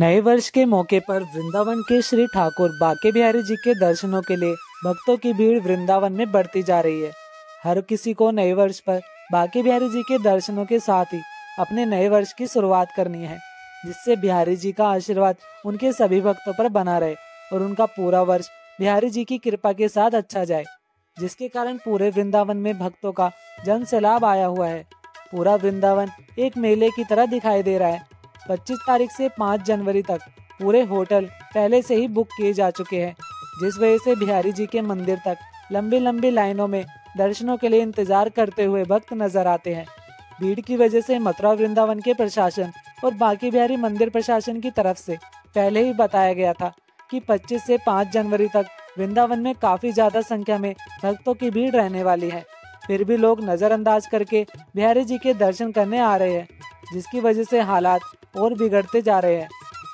नए वर्ष के मौके पर वृंदावन के श्री ठाकुर बांके बिहारी जी के दर्शनों के लिए भक्तों की भीड़ वृंदावन में बढ़ती जा रही है। हर किसी को नए वर्ष पर बांके बिहारी जी के दर्शनों के साथ ही अपने नए वर्ष की शुरुआत करनी है, जिससे बिहारी जी का आशीर्वाद उनके सभी भक्तों पर बना रहे और उनका पूरा वर्ष बिहारी जी की कृपा के साथ अच्छा जाए, जिसके कारण पूरे वृंदावन में भक्तों का जन सैलाब आया हुआ है। पूरा वृंदावन एक मेले की तरह दिखाई दे रहा है। 25 तारीख से 5 जनवरी तक पूरे होटल पहले से ही बुक किए जा चुके हैं, जिस वजह से बिहारी जी के मंदिर तक लंबी लंबी लाइनों में दर्शनों के लिए इंतजार करते हुए भक्त नजर आते हैं। भीड़ की वजह से मथुरा वृंदावन के प्रशासन और बांके बिहारी मंदिर प्रशासन की तरफ से पहले ही बताया गया था कि 25 से 5 जनवरी तक वृंदावन में काफी ज्यादा संख्या में भक्तों की भीड़ रहने वाली है, फिर भी लोग नजरअंदाज करके बिहारी जी के दर्शन करने आ रहे हैं, जिसकी वजह से हालात और बिगड़ते जा रहे हैं।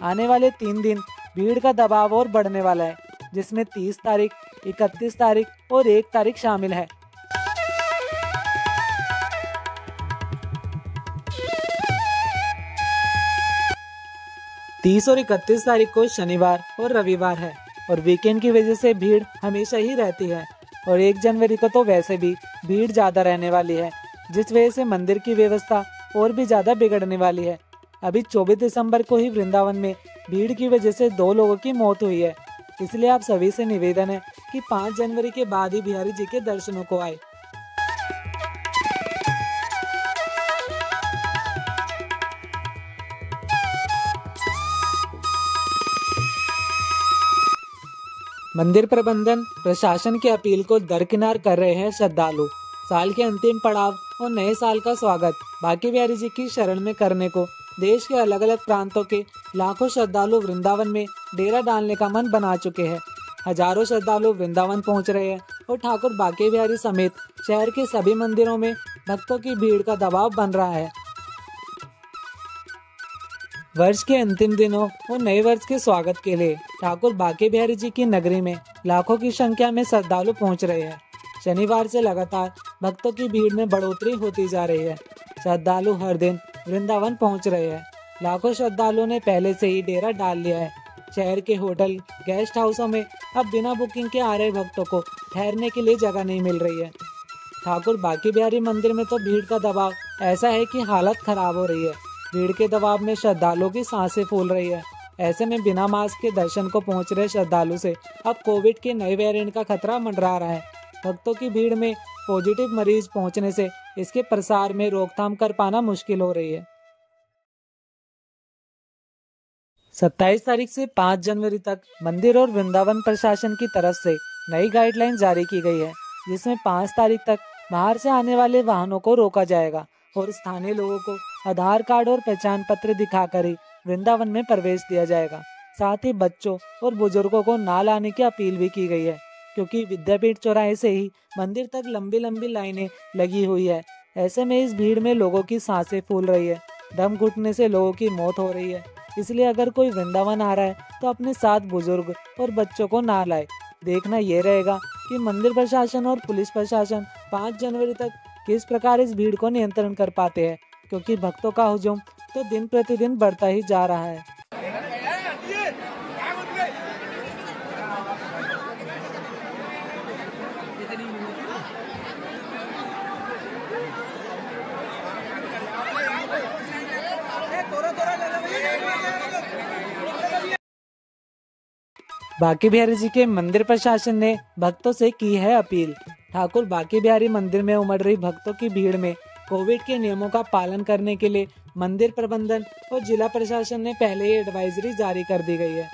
आने वाले 3 दिन भीड़ का दबाव और बढ़ने वाला है, जिसमें 30 तारीख, 31 तारीख और 1 तारीख शामिल है। तीस और 31 तारीख को शनिवार और रविवार है और वीकेंड की वजह से भीड़ हमेशा ही रहती है और 1 जनवरी को तो वैसे भी भीड़ ज्यादा रहने वाली है, जिस वजह से मंदिर की व्यवस्था और भी ज्यादा बिगड़ने वाली है। अभी 24 दिसंबर को ही वृंदावन में भीड़ की वजह से 2 लोगों की मौत हुई है, इसलिए आप सभी से निवेदन है कि 5 जनवरी के बाद ही बिहारी जी के दर्शनों को आए। मंदिर प्रबंधन प्रशासन की अपील को दरकिनार कर रहे हैं श्रद्धालु। साल के अंतिम पड़ाव और नए साल का स्वागत बांके बिहारी जी की शरण में करने को देश के अलग अलग प्रांतों के लाखों श्रद्धालु वृंदावन में डेरा डालने का मन बना चुके हैं। हजारों श्रद्धालु वृंदावन पहुंच रहे हैं और ठाकुर बांके बिहारी समेत शहर के सभी मंदिरों में भक्तों की भीड़ का दबाव बन रहा है। वर्ष के अंतिम दिनों और नए वर्ष के स्वागत के लिए ठाकुर बांके बिहारी जी की नगरी में लाखों की संख्या में श्रद्धालु पहुँच रहे हैं। शनिवार से लगातार भक्तों की भीड़ में बढ़ोतरी होती जा रही है। श्रद्धालु हर दिन वृंदावन पहुंच रहे हैं। लाखों श्रद्धालुओं ने पहले से ही डेरा डाल लिया है। शहर के होटल, गेस्ट हाउसों में अब बिना बुकिंग के आ रहे भक्तों को ठहरने के लिए जगह नहीं मिल रही है। ठाकुर बांके बिहारी मंदिर में तो भीड़ का दबाव ऐसा है कि हालत खराब हो रही है। भीड़ के दबाव में श्रद्धालुओं की सांसें फूल रही है। ऐसे में बिना मास्क के दर्शन को पहुँच रहे श्रद्धालु से अब कोविड के नए वेरिएंट का खतरा मंडरा रहा है। भक्तों की भीड़ में पॉजिटिव मरीज पहुंचने से इसके प्रसार में रोकथाम कर पाना मुश्किल हो रही है। 27 तारीख से 5 जनवरी तक मंदिर और वृंदावन प्रशासन की तरफ से नई गाइडलाइन जारी की गई है, जिसमें 5 तारीख तक बाहर से आने वाले वाहनों को रोका जाएगा और स्थानीय लोगों को आधार कार्ड और पहचान पत्र दिखाकर ही वृंदावन में प्रवेश दिया जाएगा। साथ ही बच्चों और बुजुर्गों को ना लाने की अपील भी की गई है, क्योंकि विद्यापीठ चौराहे से ही मंदिर तक लंबी लंबी लाइनें लगी हुई है। ऐसे में इस भीड़ में लोगों की सांसें फूल रही है, दम घुटने से लोगों की मौत हो रही है। इसलिए अगर कोई वृंदावन आ रहा है तो अपने साथ बुजुर्ग और बच्चों को ना लाए। देखना यह रहेगा कि मंदिर प्रशासन और पुलिस प्रशासन 5 जनवरी तक किस प्रकार इस भीड़ को नियंत्रण कर पाते हैं, क्योंकि भक्तों का हुजूम तो दिन प्रतिदिन बढ़ता ही जा रहा है। बांके बिहारी जी के मंदिर प्रशासन ने भक्तों से की है अपील। ठाकुर बांके बिहारी मंदिर में उमड़ रही भक्तों की भीड़ में कोविड के नियमों का पालन करने के लिए मंदिर प्रबंधन और जिला प्रशासन ने पहले ही एडवाइजरी जारी कर दी गई है।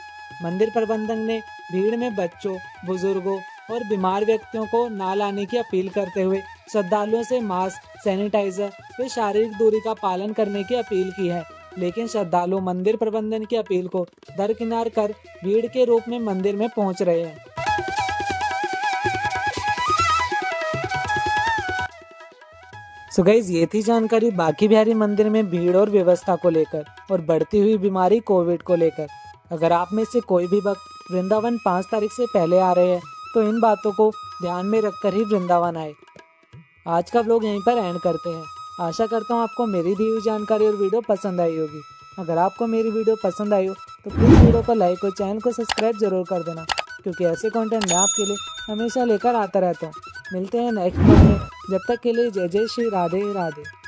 मंदिर प्रबंधन ने भीड़ में बच्चों, बुजुर्गों और बीमार व्यक्तियों को ना लाने की अपील करते हुए श्रद्धालुओं से मास्क, सैनिटाइजर व शारीरिक दूरी का पालन करने की अपील की है, लेकिन श्रद्धालु मंदिर प्रबंधन की अपील को दरकिनार कर भीड़ के रूप में मंदिर में पहुंच रहे हैं। सो गाइस, ये थी जानकारी बांके बिहारी मंदिर में भीड़ और व्यवस्था को लेकर और बढ़ती हुई बीमारी कोविड को लेकर। अगर आप में से कोई भी भक्त वृंदावन 5 तारीख से पहले आ रहे हैं तो इन बातों को ध्यान में रखकर ही वृंदावन आए। आज का व्लॉग यहीं पर एंड करते हैं। आशा करता हूँ आपको मेरी दी हुई जानकारी और वीडियो पसंद आई होगी। अगर आपको मेरी वीडियो पसंद आई हो तो प्लीज़ वीडियो को लाइक और चैनल को सब्सक्राइब जरूर कर देना, क्योंकि ऐसे कंटेंट मैं आपके लिए हमेशा लेकर आता रहता हूँ। मिलते हैं नेक्स्ट वीडियो में, जब तक के लिए जय जय श्री राधे राधे।